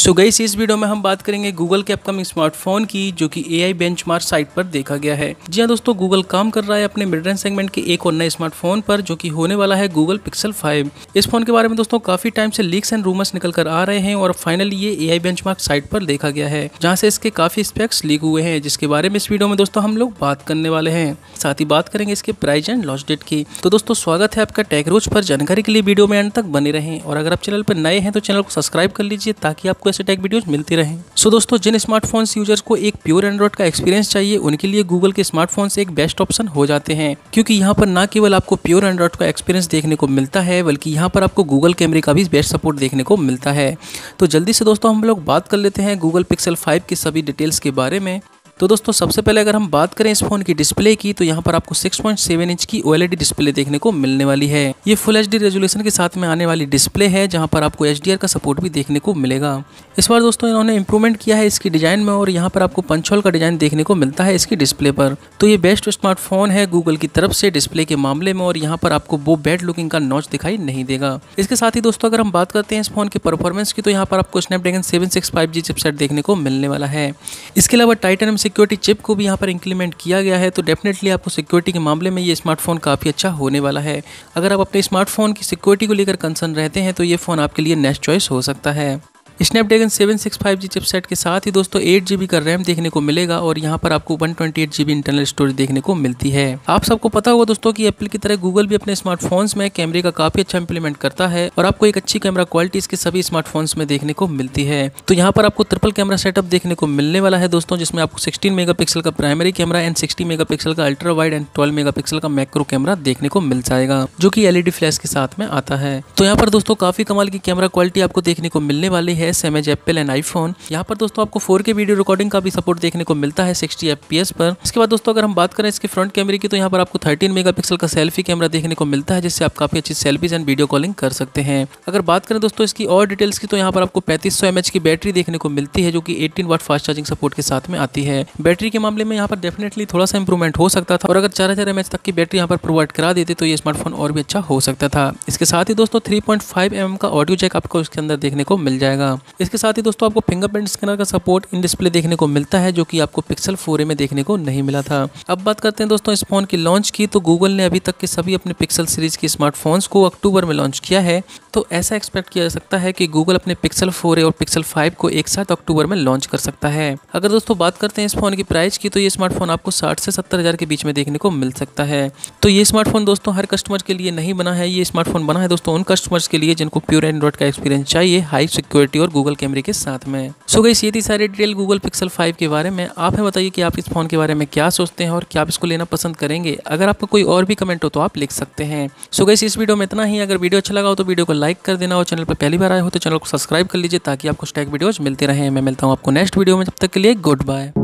So guys, इस video में हम बात करेंगे गूगल के अपकमिंग स्मार्टफोन की जो कि AI बेंचमार्क साइट पर देखा गया है। जी हां दोस्तों, गूगल काम कर रहा है अपने मिड रेंज सेगमेंट के एक और नए स्मार्टफोन पर जो कि होने वाला है गूगल पिक्सल 5। इस फोन के बारे में दोस्तों काफी टाइम से लीक्स एंड रूमर्स निकल कर आ रहे हैं और फाइनली ये AI बेंचमार्क साइट पर देखा गया है, जहाँ से इसके काफी स्पेक्स लीक हुए हैं, जिसके बारे में इस वीडियो में दोस्तों हम लोग बात करने वाले हैं। साथ ही बात करेंगे इसके प्राइस एंड लॉन्च डेट की। तो दोस्तों स्वागत है आपका टेक रोज पर। जानकारी के लिए वीडियो में अंत तक बने रहें और अगर आप चैनल पर नए हैं तो चैनल को सब्सक्राइब कर लीजिए ताकि आपको ऐसे टेक वीडियोस मिलती रहें। सो दोस्तों, जिन स्मार्टफोन यूजर्स को एक प्योर एंड्रॉइड का एक्सपीरियंस चाहिए उनके लिए गूगल के स्मार्टफोन एक बेस्ट ऑप्शन हो जाते हैं, क्योंकि यहाँ पर ना केवल आपको प्योर एंड्रॉइड का एक्सपीरियंस देखने को मिलता है बल्कि यहाँ पर आपको गूगल कैमरे का भी बेस्ट सपोर्ट देखने को मिलता है। तो जल्दी से दोस्तों हम लोग बात कर लेते हैं गूगल पिक्सल 5 की सभी डिटेल्स के बारे में। तो दोस्तों सबसे पहले अगर हम बात करें इस फोन की डिस्प्ले की, तो यहाँ पर आपको 6.7 इंच की OLED डिस्प्ले देखने को मिलने वाली है। ये फुल HD रेजोल्यूशन के साथ में आने वाली डिस्प्ले है, जहाँ पर आपको HDR का सपोर्ट भी देखने को मिलेगा। इस बार दोस्तों इन्होंने इंप्रूवमेंट किया है इसकी डिजाइन में और यहाँ पर आपको पंच होल का डिजाइन देखने को मिलता है इसकी डिस्प्ले पर। तो ये बेस्ट स्मार्टफोन है गूगल की तरफ से डिस्प्ले के मामले में और यहाँ पर आपको वो बैड लुकिंग का नॉच दिखाई नहीं देगा। इसके साथ ही दोस्तों अगर हम बात करते हैं इस फोन की परफॉर्मेंस की, तो यहाँ पर आपको स्नैपड्रैगन 765G चिपसेट देखने को मिलने वाला है। इसके अलावा टाइटन M6 सिक्योरिटी चिप को भी यहाँ पर इंक्लीमेंट किया गया है, तो डेफिनेटली आपको सिक्योरिटी के मामले में ये स्मार्टफोन काफ़ी अच्छा होने वाला है। अगर आप अपने स्मार्टफोन की सिक्योरिटी को लेकर कंसर्न रहते हैं तो ये फ़ोन आपके लिए नेक्स्ट चॉइस हो सकता है। स्नैपड्रैगन 765G चिपसेट के साथ ही दोस्तों 8GB का रैम देखने को मिलेगा और यहाँ पर आपको 128GB इंटरनल स्टोरेज देखने को मिलती है। आप सबको पता होगा दोस्तों कि एप्पल की तरह गूगल भी अपने स्मार्टफोन्स में कैमरे का काफी अच्छा इंप्लीमेंट करता है और आपको एक अच्छी कैमरा क्वालिटी इसके सभी स्मार्टफोन्स में देखने को मिलती है। तो यहाँ पर आपको ट्रिपल कैमरा सेटअप देखने को मिलने वाला है दोस्तों, जिसमें आपको 16 मेगापिक्सल का प्राइमरी कैमरा एंड 60 मेगापिक्सल का अल्ट्रा वाइड एंड 12 मेगापिक्सल का मैक्रो कैमरा देखने को मिल जाएगा, जो की LED फ्लैश के साथ में आता है। तो यहाँ पर दोस्तों काफी कमाल की कैमरा क्वालिटी आपको देखने को मिलने वाली है। Same as Apple and iPhone, यहाँ पर दोस्तों आपको 4K वीडियो रिकॉर्डिंग का भी सपोर्ट देखने को मिलता है 60 FPS पर। इसके बाद दोस्तों अगर हम बात करें इसके फ्रंट कैमरे की, तो यहाँ पर आपको 13 मेगापिक्सल का सेल्फी कैमरा देखने को मिलता है, जिससे आप काफी अच्छी सेल्फीज एंड वीडियो कॉलिंग कर सकते हैं। अगर बात करें दोस्तों इसकी और डिटेल्स की, तो यहाँ पर आपको 3500 mAh की बैटरी देखने को मिलती है, जो कि 18W फास्ट चार्जिंग सपोर्ट के साथ में आती है। बैटरी के मामले में यहाँ पर डेफिनेटली थोड़ा सा इंप्रूवमेंट हो सकता था और अगर 4000 mAh तक की बैटरी यहाँ पर प्रोवाइड करा देते तो ये स्मार्टफोन और भी अच्छा हो सकता था। इसके साथ ही दोस्तों 3.5mm का ऑडियो जैक आपको इसके अंदर देखने को मिल जाएगा। इसके साथ ही दोस्तों आपको फिंगरप्रिंट स्कैनर का सपोर्ट इन डिस्प्ले देखने को मिलता है, जो कि आपको पिक्सल 4a में देखने को नहीं मिला था। अब बात करते हैं दोस्तों इस फोन की लॉन्च की, तो गूगल ने अभी तक के सभी अपने पिक्सल सीरीज के स्मार्टफोन्स को अक्टूबर में लॉन्च किया है, तो ऐसा एक्सपेक्ट किया जा सकता है कि गूगल अपने पिक्सल 4a और पिक्सल 5 को एक साथ अक्टूबर में लॉन्च कर सकता है। अगर दोस्तों बात करते हैं इस फोन की प्राइस की, तो ये स्मार्टफोन आपको 60 से 70 हज़ार के बीच में देखने को मिल सकता है। तो ये स्मार्टफोन दोस्तों हर कस्टमर के लिए नहीं बना है, ये स्मार्टफोन बना है दोस्तों उन कस्टमर्स के लिए जिनको प्योर एंड्रॉइड का एक्सपीरियंस चाहिए हाई सिक्योरिटी और गूगल कैमरे के साथ में। सो गाइस, ये थी सारी डिटेल गूगल पिक्सल 5 के बारे में। आप हमें बताइए कि आप इस फोन के बारे में क्या सोचते हैं और क्या आप इसको लेना पसंद करेंगे। अगर आपको कोई और भी कमेंट हो तो आप लिख सकते हैं। सो गाइस, इस वीडियो में इतना ही। अगर वीडियो अच्छा लगा हो तो वीडियो को लाइक कर देना और चैनल पर पहली बार आए हो तो चैनल को सब्सक्राइब कर लीजिए ताकि आपको टेक वीडियोज मिलते रहें। मैं मिलता हूँ आपको नेक्स्ट वीडियो में, तब तक के लिए गुड बाय।